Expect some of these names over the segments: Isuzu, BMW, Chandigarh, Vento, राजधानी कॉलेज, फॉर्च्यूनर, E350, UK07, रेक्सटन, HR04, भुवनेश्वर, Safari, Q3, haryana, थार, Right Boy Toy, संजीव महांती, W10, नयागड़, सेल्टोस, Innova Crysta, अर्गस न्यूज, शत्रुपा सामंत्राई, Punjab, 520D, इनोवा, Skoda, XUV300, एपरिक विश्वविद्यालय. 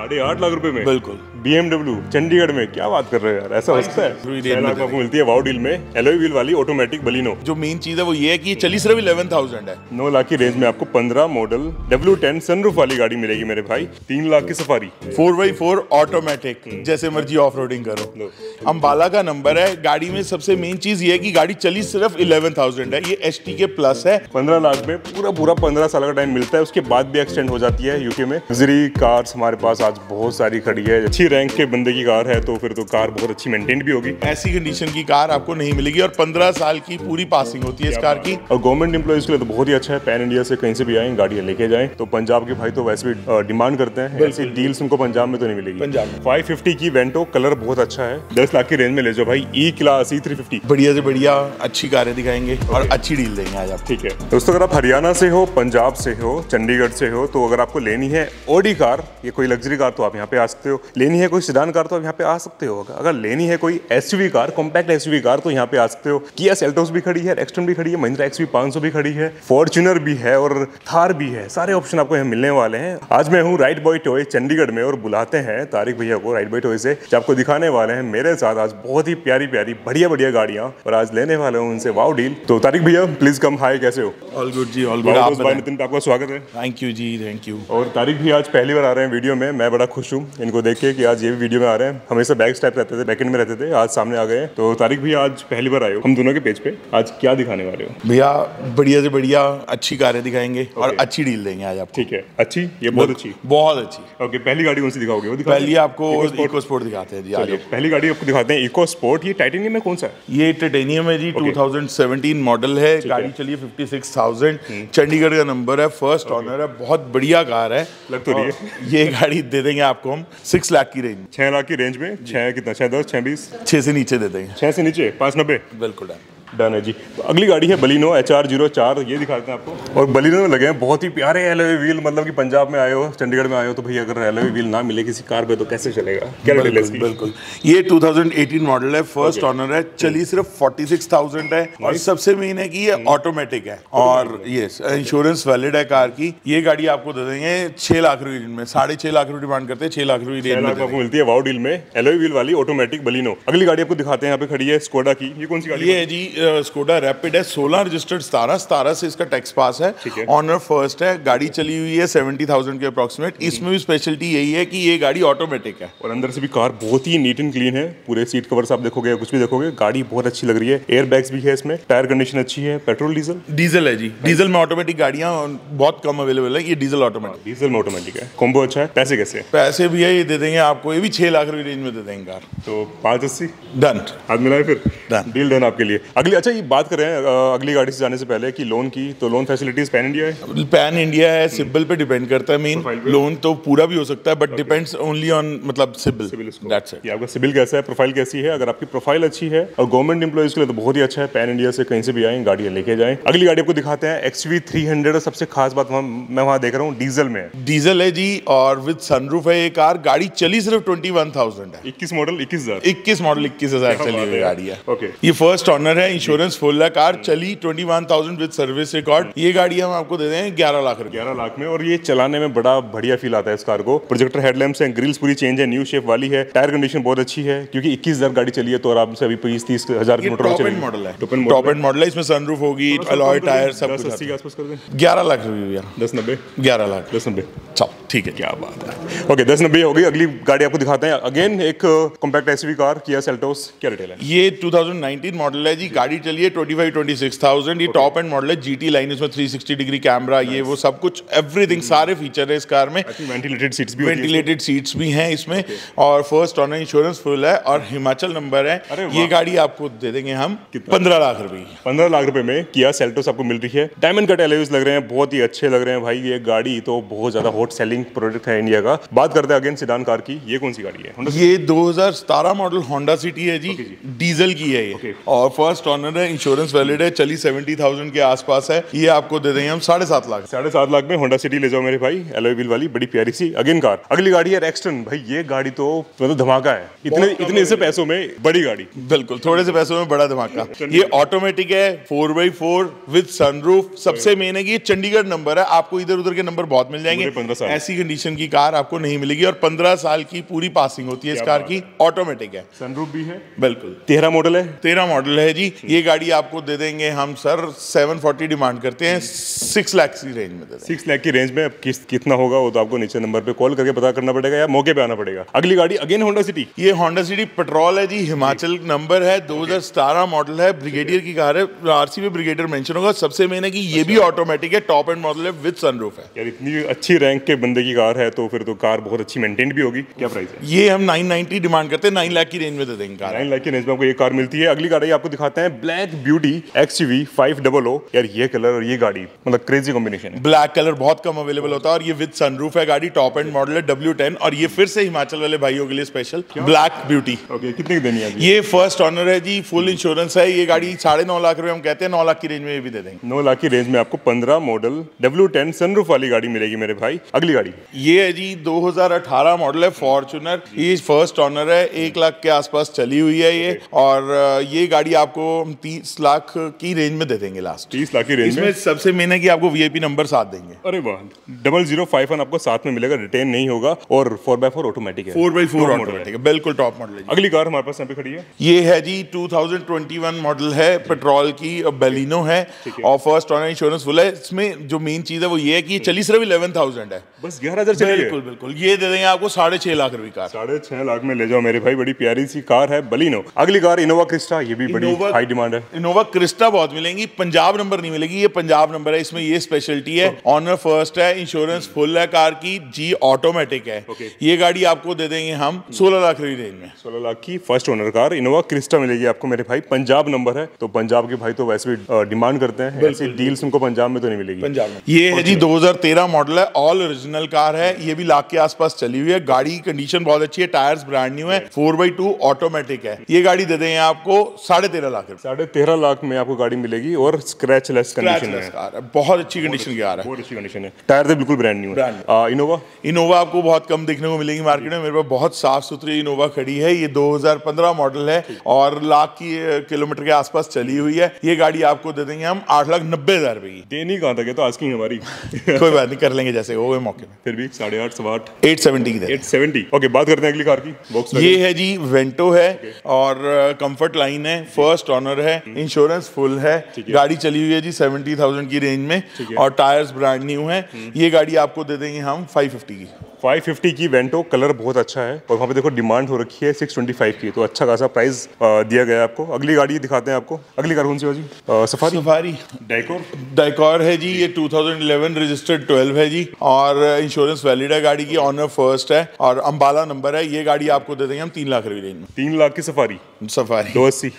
8.5 लाख रुपए में बिल्कुल BMW चंडीगढ़ में, क्या बात कर रहे हो यार, ऐसा होता है। आपको मिलती है वाओ डील में एलॉय व्हील वाली ऑटोमेटिक बलिनो। जो मेन चीज है वो ये है कि चली सिर्फ 11,000 है। 9 लाख की रेंज में आपको 15 मॉडल W10 सनरूफ वाली गाड़ी मिलेगी मेरे भाई। 3 लाख की सफारी 4x4 ऑटोमेटिक, जैसे मर्जी ऑफ रोडिंग करो। अम्बाला का नंबर है। गाड़ी में सबसे मेन चीज ये है कि गाड़ी चली सिर्फ 11,000 है। ये ST के प्लस है। 15 लाख में पूरा 15 साल का टाइम मिलता है, उसके बाद भी एक्सटेंड हो जाती है यूके में। लग्जरी कार्स हमारे पास आज बहुत सारी खड़ी है। अच्छी रैंक के बंदे की कार है तो फिर तो कार बहुत अच्छी मेंटेन भी होगी। ऐसी कंडीशन की कार आपको नहीं मिलेगी और 15 साल की पूरी पासिंग होती है इस कार की। और गवर्नमेंट एम्प्लॉइज के लिए तो बहुत ही अच्छा है। पैन इंडिया से कहीं से भी आए गाड़ियाँ लेके जाएं। तो पंजाब के भाई तो वैसे भी डिमांड करते हैं, ऐसी डील्स उनको पंजाब में तो नहीं मिलेगी। पंजाब 550 की वेंटो, कलर बहुत अच्छा है। 10 लाख की रेंज में ले जाओ भाई। E क्लास E350 बढ़िया से बढ़िया अच्छी कारें दिखाएंगे और अच्छी डील देंगे आज आप। ठीक है दोस्तों, अगर आप हरियाणा से हो, पंजाब से हो, चंडीगढ़ से हो, तो अगर आपको लेनी है ऑडी कार, ये कोई लग्जरी कार, तो आप यहाँ पे आ सकते हो। लेनी है कोई सेडान कार तो आप यहाँ पे आ सकते हो। अगर लेनी है कोई SUV car, compact SUV car, तो यहाँ पे आ सकते हो। किया सेल्टोस भी खड़ी है, एक्सट्रीम भी खड़ी है, महिंद्रा XUV500 भी खड़ी है, फॉर्च्यूनर भी है और थार भी है। सारे ऑप्शन आपको यहाँ मिलने वाले हैं। आज मैं हूँ राइट बॉय टॉय चंडीगढ़ में और बुलाते हैं तारिक भैया को राइट बॉय टॉय से, जो आपको दिखाने वाले हैं मेरे साथ आज बहुत ही प्यारी प्यारी बढ़िया बढ़िया गाड़ियाँ। और आज लेने वाले हूँ उनसे वाओ डील। तो तारिक भैया प्लीज कम, हाय कैसे हो? ऑल गुड जी, ऑल गुड। आपका स्वागत है। Thank you ji, thank you. और तारिक भी आज पहली बार आ रहे हैं वीडियो में, मैं बड़ा खुश हूँ इनको देख के कि आज ये भी वीडियो में आ रहे हैं। हमेशा बैक स्टेप रहते थे, बैकेंड में रहते थे, आज सामने आ गए। तो तारिक भी आज पहली बार आए हो हम दोनों के पेज पे, आज क्या दिखाने वाले हो? भैया बढ़िया से बढ़िया अच्छी कारें दिखाएंगे और अच्छी डील देंगे आज आप। ठीक है, अच्छी, ये बहुत अच्छी, बहुत अच्छी। ओके, पहली गाड़ी कौन सी दिखाओगे? वो पहली आपको EcoSport दिखाते हैं जी। आज पहली गाड़ी आपको दिखाते हैं EcoSport। ये टाइटेनियम है, कौन सा? ये टाइटेनियम है जी, 2017 मॉडल है। गाड़ी चलिए 56,000, चंडीगढ़ का नंबर है, फर्स्ट ऑनर है, बहुत बढ़िया कार है। लग तो रही है। ये गाड़ी दे देंगे आपको हम 6 लाख की रेंज, 6 लाख की रेंज में। 6 से नीचे दे देंगे, 6 से नीचे 590 बिल्कुल डन है जी। तो अगली गाड़ी है बलिनो HR04, ये दिखाते हैं आपको। और बलिनो में लगे हैं बहुत ही प्यारे एलॉय व्हील। मतलब कि पंजाब में आए हो, चंडीगढ़ में आए हो, तो भैया अगर एलॉय व्हील ना मिले किसी कार पे तो कैसे चलेगा? बिल्कुल, बिल्कुल। ये 2018 मॉडल है, फर्स्ट ऑनर है, चली सिर्फ 46,000 है। और सबसे मेन है कि ये ऑटोमेटिक है और ये इंश्योरेंस वैलिड है कार की। ये गाड़ी आपको दे देंगे 6 लाख रुपए में। 6.5 लाख रुपए डिमांड करते हैं, 6 लाख रुपए आपको मिलती है वाओ डील में एलॉय व्हील वाली ऑटोमेटिक बलिनो। अगली गाड़ी आपको दिखाते हैं, यहाँ पे खड़ी है स्कोडा की। ये कौन सी गाड़ी है जी? स्कोडा रैपिड है, 16 रजिस्टर्ड, 17 से इसका टैक्स पास है, ऑनर फर्स्ट है। गाड़ी चली हुई है 70,000 के अप्रोक्सीमेट। इसमें भी स्पेशलिटी यही है कि ये गाड़ी ऑटोमेटिक है और अंदर से भी कार बहुत ही नीट एंड क्लीन है। पूरे सीट कवर्स आप देखोगे, कुछ भी देखोगे, गाड़ी बहुत अच्छी लग रही है। एयरबैग्स भी है इसमें, टायर कंडीशन अच्छी है। Petrol diesel? डीजल है जी। डीजल में ऑटोमेटिक गाड़ियां बहुत कम अवेलेबल है, ये डीजल ऑटोमेटिक। डीजल में ऑटोमेटिक है, कॉम्बो अच्छा है। पैसे कैसे? पैसे भी है, ये दे देंगे आपको, ये भी 6 लाख रुपए रेंज में दे देंगे कार। तो 580 डन, हाथ मिलाए फिर डील डन आपके लिए। अगली, अच्छा ये बात कर रहे हैं अगली गाड़ी से जाने से पहले कि लोन की। तो लोन फैसिलिटीज पैन इंडिया है? पैन इंडिया है, सिबिल पे डिपेंड करता है। मेन लोन तो पूरा भी हो सकता है बट डिपेंड्स ओनली ऑन मतलब सिबिल। That's it. आपका सिबिल कैसा है, प्रोफाइल कैसी है? अगर आपकी प्रोफाइल अच्छी है और गवर्नमेंट एम्प्लॉइज के लिए तो बहुत ही अच्छा है। पैन इंडिया से कहीं से भी आए, गाड़ियाँ लेके जाएं। अगली गाड़ी आपको दिखाते हैं XUV300। सबसे खास बात मैं वहाँ देख रहा हूँ डीजल में, डीजल है जी और विद सनरूफ है ये कार। गाड़ी चली सिर्फ 21,000 है। 21 मॉडल 21,000 चली गाड़ी है। ओके, ये फर्स्ट ऑनर है, इंश्योरेंस फुल है, कार चली 21,000 विद सर्विस रिकॉर्ड। ये गाड़ी हम आपको दे देंगे 11 लाख में। और ये चलाने में बड़ा बढ़िया फील आता है इस कार को। प्रोजेक्टर हेडलैम्प्स हैं, ग्रिल्स पूरी चेंज है, न्यू शेप वाली है, टायर कंडीशन बहुत अच्छी है। क्योंकि 21,000 गाड़ी चली है तो आराम से अभी 30,000 किलोमीटर मॉडल है। टॉप एंड मॉडल है, इसमें सनरूफ होगी, अलॉय टायर सब कुछ। 80 के आसपास कर दें 11 लाख रुपये, 11 लाख 1090। ठीक है, क्या बात है। ओके, 1090 हो गई। अगली गाड़ी आपको दिखाते हैं, अगेन एक compact SUV car, Kia सेल्टोस। क्या रेट है? ये 2019 मॉडल है जी। गाड़ी चलिए 25,000-26,000। ये टॉप एंड मॉडल है, GT लाइन, इसमें 360 डिग्री कैमरा, ये वो सब कुछ, एवरीथिंग, सारे फीचर है इस कार में। वेंटिलेटेड सीट्स भी हैं इसमें। और फर्स्ट ऑनर, इंश्योरेंस फुल है और हिमाचल नंबर है। ये गाड़ी आपको दे देंगे हम 15 लाख रुपए। 15 लाख रुपए में किया सेल्टोस आपको मिल रही है। डायमंड कट एलॉयज लग रहे हैं, बहुत ही अच्छे लग रहे हैं भाई। ये गाड़ी तो बहुत ज्यादा हॉट सेलिंग प्रोडक्ट है इंडिया का। बात करते हैं अगेन सेडान कार की। ये कौन सी गाड़ी है? ये 2017 मॉडल होंडा सिटी है जी, डीजल की है ये। और फर्स्ट कॉर्नर है, इंश्योरेंस वैलिड है, चली 70,000 के आसपास है, ये आपको दे देंगे हम 7.5 लाख। 7.5 लाख में होंडा सिटी ले जाओ मेरे भाई, एलॉय व्हील वाली बड़ी प्यारी सी अगेन कार। अगली गाड़ी है रेक्सटन। भाई ये गाड़ी तो मतलब धमाका है, इतने से पैसों में बड़ी गाड़ी। बिल्कुल, थोड़े से पैसों में बड़ा धमाका। ये ऑटोमेटिक है, 4x4 विद सनरूफ। सबसे मेन है कि ये चंडीगढ़ नंबर है, आपको इधर उधर के नंबर बहुत मिल जाएंगे, ऐसी कंडीशन की कार आपको नहीं मिलेगी। और 15 साल की पूरी पासिंग होती है इस कार की, ऑटोमेटिक है, सनरूफ भी है। बिल्कुल 13 मॉडल है जी। ये गाड़ी आपको दे देंगे हम सर 740 डिमांड करते हैं, 6 लाख की रेंज में। 6 लाख की रेंज में कितना होगा वो तो आपको नीचे नंबर पे कॉल करके पता करना पड़ेगा या मौके पे आना पड़ेगा। अगली गाड़ी अगेन होंडा सिटी। ये होंडा सिटी पेट्रोल है जी, हिमाचल नंबर है, 2017 मॉडल है, ब्रिगेडियर की कार है, आरसी में ब्रिगेडियर मेंशन होगा। सबसे मेन है कि ये भी ऑटोमेटिक है, टॉप एंड मॉडल है विद सनरूफ है। यार इतनी अच्छी रैंक के बंदे की कार है तो फिर तो कार बहुत अच्छी मेंटेन भी होगी। क्या प्राइस है? ये हम 990 डिमांड करते हैं, 9 लाख की रेंज में दे देंगे कार। 9 लाख की रेंज में आपको ये कार मिलती है। अगली गाड़ी आपको दिखाते हैं ब्लैक ब्यूटी XUV500। यार ये कलर और ये गाड़ी मतलब क्रेजी कॉम्बिनेशन है। ब्लैक कलर बहुत कम अवेलेबल होता है और ये विद सनरूफ है गाड़ी, टॉप एंड मॉडल है, W10। और ये फिर से हिमाचल वाले भाइयों के लिए स्पेशल ब्लैक ब्यूटी। कितने की देनी है? ये फर्स्ट ऑनर है जी, फुल इंश्योरेंस है। ये गाड़ी 9.5 लाख रुपए हम कहते हैं, 9 लाख की रेंज में ये भी दे देंगे। 9 लाख की रेंज में आपको 15 मॉडल W10 सनरूफ वाली गाड़ी मिलेगी मेरे भाई। अगली गाड़ी ये है जी 2018 मॉडल है फॉर्च्यूनर, ये फर्स्ट ऑनर है, 1 लाख के आसपास चली हुई है ये। और ये गाड़ी आपको 30 लाख की रेंज में दे देंगे लास्ट, 30 लाख की रेंज में। सबसे मेन है कि आपको VIP नंबर 7 देंगे। अरे वाह, 0051 आपको साथ में मिलेगा, रिटेन नहीं होगा। और 4x4 ऑटोमेटिक है, 4x4 ऑटोमेटिक है, बिल्कुल टॉप मॉडल है। अगली कार हमारे पास यहाँ पे खड़ी है, ये है जी 2021 मॉडल है, पेट्रोल की, बेलिनो है और फर्स्ट ऑनर, इंश्योरेंस फुल है। इसमें जो मेन चीज है वो ये है कि चली सिर्फ 11,000 है, बस 11,000 चली है। बिल्कुल बिल्कुल, ये दे देंगे आपको 6.5 लाख रुपए कार, 6.5 लाख में ले जाओ मेरे भाई, बड़ी प्यारी सी कार है बेलिनो। अगली कार इनोवा क्रिस्टा, ये भी बड़ी हाई डिमांड है। इनोवा क्रिस्टा बहुत मिलेंगी, पंजाब नंबर नहीं मिलेगी, ये पंजाब नंबर है, इसमें ये स्पेशलिटी है। ऑनर फर्स्ट है, इंश्योरेंस फुल है कार की, जी ऑटोमेटिक है। ये गाड़ी आपको दे देंगे हम 16 लाख की रेंज में, 16 लाख की first owner car इनोवा Crysta मिलेगी आपको मेरे भाई। पंजाब नंबर है तो पंजाब के भाई तो वैसे भी डिमांड करते हैं, ऐसी डील्स उनको पंजाब में तो नहीं मिलेगी। पंजाब में ये है जी 2013 मॉडल है, ऑल ओरिजिनल कार है, ये भी लाख के आसपास चली हुई है। गाड़ी कंडीशन बहुत अच्छी है, टायर्स ब्रांड न्यू है, 4x2 ऑटोमेटिक है। ये गाड़ी दे देंगे आपको 13.5 लाख। 13.5 लाख में आपको गाड़ी मिलेगी और स्क्रैचलेस कंडीशन है, बहुत अच्छी कंडीशन की कार है, बहुत अच्छी कंडीशन है, टायर तो बिल्कुल ब्रांड न्यू है। इनोवा, इनोवा आपको बहुत कम देखने को मिलेगी मार्केट में, मेरे पास बहुत साफ सुथरी इनोवा खड़ी है। ये 2015 मॉडल है और लाख की किलोमीटर के आसपास चली हुई है। ये गाड़ी आपको दे देंगे हम 8,90,000 रुपए की। देनी कहाँ तक है तो आज की हमारी कोई बात नहीं, कर लेंगे जैसे होगा मौके में। फिर भी 8.5 सवा 8 870 की, 870। ओके, बात करते हैं अगली कार की। बॉक्स ये है जी वेंटो है और कंफर्ट लाइन है, फर्स्ट ऑनर है, इंश्योरेंस फुल है, गाड़ी चली हुई है जी 70,000 की रेंज में और टायर्स ब्रांड न्यू है। ये गाड़ी आपको दे देंगे हम 550 की, 550 की वेंटो। कलर बहुत अच्छा है और वहाँ पे देखो डिमांड हो रखी है 625 की, तो अच्छा खासा प्राइस दिया गया है आपको। अगली गाड़ी दिखाते हैं आपको। अगली कार कौन सी है जी? सफारी डाइकोर है जी, ये 2011 रजिस्टर्ड 12 है जी और इंश्योरेंस वैलिड है गाड़ी की, ऑनर फर्स्ट है और अम्बाला नंबर है। ये गाड़ी आपको दे देंगे हम 3 लाख रुपए रेंज में, 3 लाख की सफारी। सफारी 280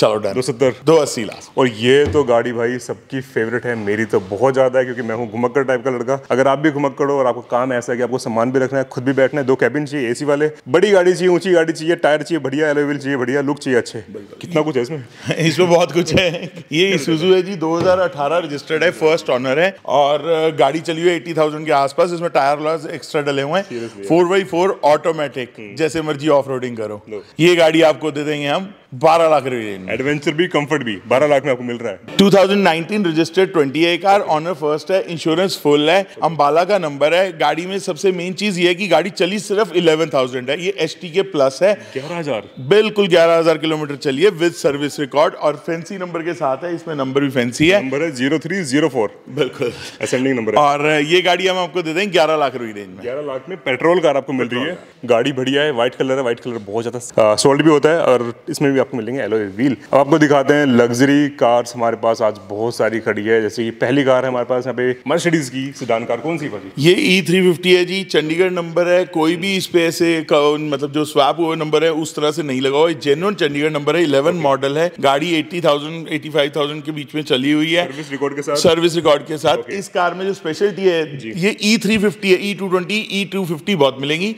चलो 270 280 लाख। और ये तो गाड़ी भाई सबकी फेवरेट है, मेरी तो बहुत ज्यादा है क्योंकि मैं हूँ घुमक्कड़ टाइप का लड़का। अगर आप भी घुमक्कड़ हो और आपको काम ऐसा है कि आपको सामान भी रखना है, खुद भी बैठना है, 2 कैबिन चाहिए, एसी वाले, बड़ी गाड़ी चाहिए, ऊंची गाड़ी चाहिए, टायर चाहिए बढ़िया, एलॉय व्हील चाहिए बढ़िया, लुक चाहिए अच्छे, कितना कुछ है इसमें इसमें बहुत कुछ है। ये Isuzu है जी, 2018 रजिस्टर्ड है, फर्स्ट ऑनर है और गाड़ी चली हुई 80,000 के आसपास। इसमें टायर लॉस एक्स्ट्रा डले हुए हैं, 4x4 ऑटोमेटिक, जैसे मर्जी ऑफरोडिंग करो। ये गाड़ी आपको दे देंगे हम 12 लाख रुपए, एडवेंचर भी कंफर्ट भी 12 लाख में आपको मिल रहा है। 2019 रजिस्टर्ड 20 है कार, ऑनर फर्स्ट है, इंश्योरेंस फुल है, अंबाला का नंबर है। गाड़ी में सबसे मेन चीज ये है कि गाड़ी चली सिर्फ 11,000 है, ये ST के प्लस है, 11,000 बिल्कुल 11,000 किलोमीटर चली है विद सर्विस रिकॉर्ड और फैंसी नंबर के साथ है। इसमें नंबर भी फैंसी है, नंबर है 0304, बिल्कुल असेंडिंग नंबर है। और ये गाड़ी हम आपको दे देंगे 11 लाख रुपए रेंज में, 11 लाख में पेट्रोल कार आपको मिल रही है। गाड़ी बढ़िया है, व्हाइट कलर है, व्हाइट कलर बहुत ज्यादा सोल्ड भी होता है और इसमें आपको मिलेंगे एलॉय व्हील। अब आपको दिखाते हैं लग्जरी कार्स, हमारे पास आज बहुत सारी खड़ी है। जैसे ये पहली कार है हमारे पास यहाँ पे मर्सिडीज की सेडान कार, कौन सी भाई? ये E350 है जी, चंडीगढ़ नंबर है, कोई भी इस पे से मतलब जो स्वैप हुआ नंबर है उस तरह से नहीं लगा हुआ, जेन्युइन चंडीगढ़ नंबर है, 11 मॉडल है, गाड़ी 80,000 85,000 के बीच में चली हुई है, सर्विस रिकॉर्ड के साथ, सर्विस रिकॉर्ड के साथ। इस कार में जो स्पेशलिटी है ये E350 है, E220 E250 बहुत मिलेंगी।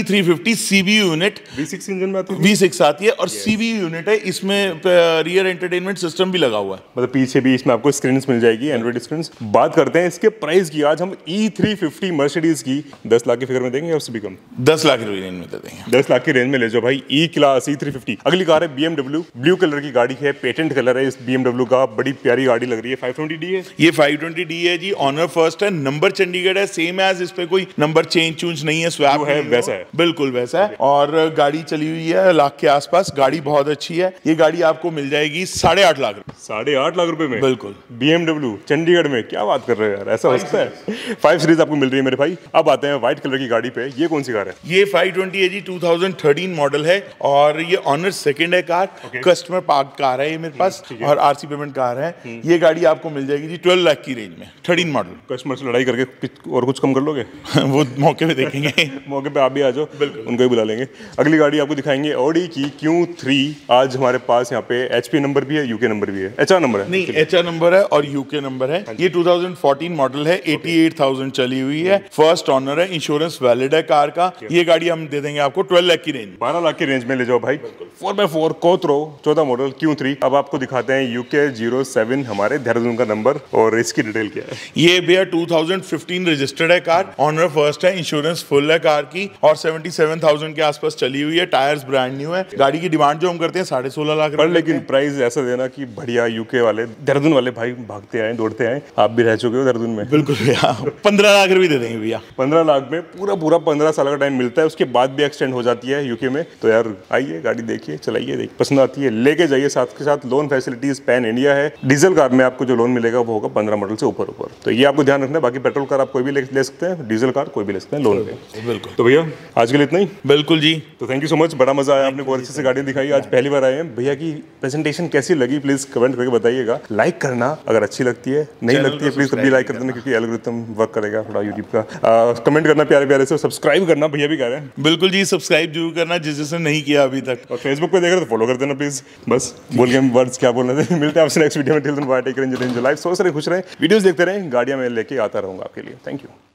E350 CB unit V6 engine में आती है और ECV यूनिट है, इसमें रियर एंटरटेनमेंट सिस्टम भी लगा हुआ है, मतलब पीछे भी इसमें आपको स्क्रीन मिल जाएगी, एंड्रॉइड स्क्रीन। बात करते हैं इसके प्राइस की, आज हम E350 मर्सिडीज की 10 लाख के फिगर में देंगे या उससे भी कम? 10 लाख की रेंज में दे देंगे। 10 लाख की रेंज में ले जाओ भाई, ई क्लास E350। अगली कार है BMW, ब्लू कलर की गाड़ी है, पेटेंट कलर है इस BMW का, बड़ी प्यारी गाड़ी लग रही है। 520D है ये, 520D है जी, ऑनर फर्स्ट है, नंबर चंडीगढ़ है, सेम एज, इस पे कोई नंबर चेंज चूंज नहीं है, स्वैप है, वैसा है, बिल्कुल वैसा है। और गाड़ी चली हुई है लाख के आसपास, गाड़ी बहुत अच्छी है। ये गाड़ी आपको मिल जाएगी 8.5 लाख, 8.5 लाख रुपए में, बिल्कुल BMW चंडीगढ़ में। क्या बात कर रहे हो यार, ऐसा हो सकता है? 5 सीरीज आपको मिल रही है मेरे भाई। अब आते हैं व्हाइट कलर की गाड़ी पे, ये कौन सी कार है? ये 520 है जी, 2013 मॉडल है और ये ऑनर सेकंड है कार, कस्टमर पार्क कार है ये मेरे पास, और आरसी पेमेंट कार है। ये गाड़ी आपको मिल जाएगी जी 12 लाख की रेंज में, 13 मॉडल। कस्टमर से लड़ाई करके और कुछ कम कर लोगे? वो मौके पे देखेंगे, मौके पे आप भी आ जाओ, उनको भी बुला लेंगे। अगली गाड़ी आपको दिखाएंगे ऑडी की Q3। आज हमारे पास यहाँ पे HP नंबर भी है, यूके नंबर भी है, HR नंबर है, नहीं HR नंबर है और यूके नंबर है। ये 2014 मॉडल है, 88,000 चली हुई है, फर्स्ट ऑनर है, इंश्योरेंस वैलिड है कार का। ये गाड़ी हम दे देंगे आपको 12 लाख की रेंज, 12 लाख की रेंज में ले जाओ भाई। 4x4 कोत्रो 14 model Q3। अब आपको दिखाते हैं UK07 हमारे देहरादून का नंबर, और इसकी डिटेल क्या है? ये भैया 2015 रजिस्टर्ड है कार, ऑनर फर्स्ट है, इंश्योरेंस फुल है कार की, और 77,000 के आसपास चली हुई है, टायर्स ब्रांड न्यू है। गाड़ी की डिमांड जो हम करते हैं 16.5 लाख, पर लेकिन प्राइस ऐसा देना कि बढ़िया, यूके वाले, देहरादून वाले भाई भागते आए, दौड़ते आए, आप भी रह चुके हो देहरादून में। बिल्कुल भैया, 15 लाख रुपए दे देंगे भैया। 15 लाख में पूरा पूरा 15 साल का टाइम मिलता है, उसके बाद भी एक्सटेंड हो जाती है यूके में। तो यार आइए, गाड़ी देखिए, चलाइए, देखिए पसंद आती है लेके जाइए। साथ के साथ लोन फैसिलिटीज पैन इंडिया है, डीजल कार में आपको जो लोन मिलेगा वो होगा 15 मॉडल से ऊपर ऊपर, तो ये आपको ध्यान रखना है। बाकी पेट्रोल कार आप कोई भी ले सकते हैं, डीजल कार कोई भी ले सकते हैं लोन पे। बिल्कुल, तो भैया आज के लिए इतना ही। बिल्कुल जी, तो थैंक यू सो मच, बड़ा मजा आया, आपने बहुत अच्छे से गाड़ियाँ दिखाई, आज पहली बार आए हैं। भैया की प्रेजेंटेशन कैसी लगी प्लीज कमेंट करके बताइएगा, लाइक करना अगर अच्छी लगती है, नहीं लगती है प्लीज तब भी लाइक कर देना, क्योंकि एल्गोरिथम वर्क करेगा थोड़ा यूट्यूब का। कमेंट करना प्यारे प्यारे से, सब्सक्राइब करना, भैया भी कह रहे हैं। बिल्कुल जी, सब्सक्राइब जरूर करना जिसने नहीं किया अभी तक, और फेसबुक पे देख रहे हो तो फॉलो कर देना प्लीज। बस बोल के वर्ड्स क्या बोल रहे थे, मिलते हैं आपसे नेक्स्ट वीडियो में। Till then bye, take care, enjoy life, so सारे खुश रहें, वीडियोस देखते रहें, गाड़ियां मैं लेके आता रहूंगा आपके लिए। Thank you.